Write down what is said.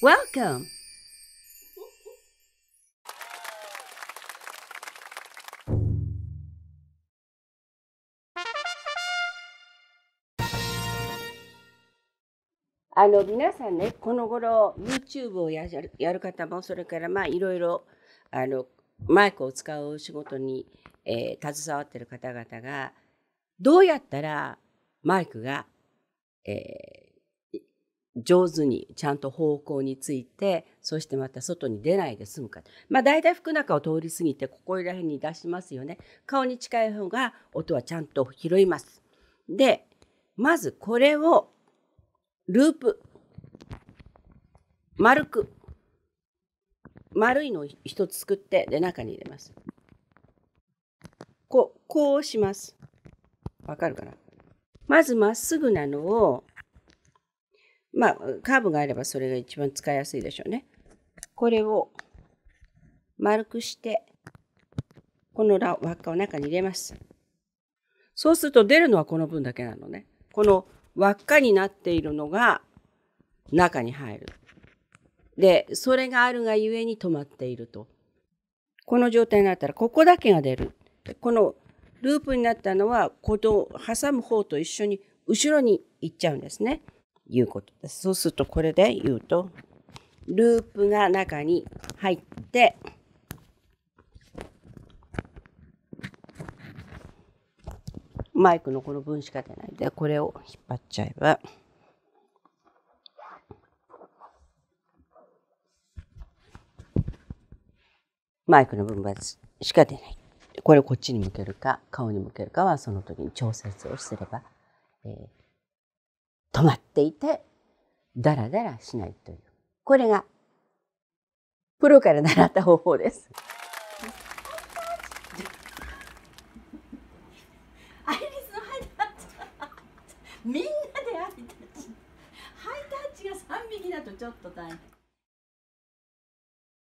Welcome!皆さんね、この頃 YouTube をやる方も、それからいろいろマイクを使う仕事に、携わっている方々がどうやったらマイクが、上手にちゃんと方向について、そしてまた外に出ないで済むか、大体服中を通り過ぎてここら辺に出しますよね。顔に近い方が音はちゃんと拾います。でまずこれをループ、丸いのを一つ作って、で中に入れます。こうします。わかるかな？まずまっすぐなのを、カーブがあればそれが一番使いやすいでしょうね。これを丸くして、この輪っかを中に入れます。そうすると出るのはこの分だけなのね。この輪っかになっているのが中に入る。で、それがあるがゆえに止まっていると。この状態になったらここだけが出る。このループになったのは、この挟む方と一緒に後ろに行っちゃうんですね。いうことです。そうするとこれで言うと、ループが中に入って、マイクのこの分しか出ないで、これを引っ張っちゃえば、マイクの分しか出ない。これをこっちに向けるか顔に向けるかはその時に調節をすれば、止まっていてダラダラしないという、これがプロから習った方法です。みんなでハイタッチが3匹だとちょっと大変。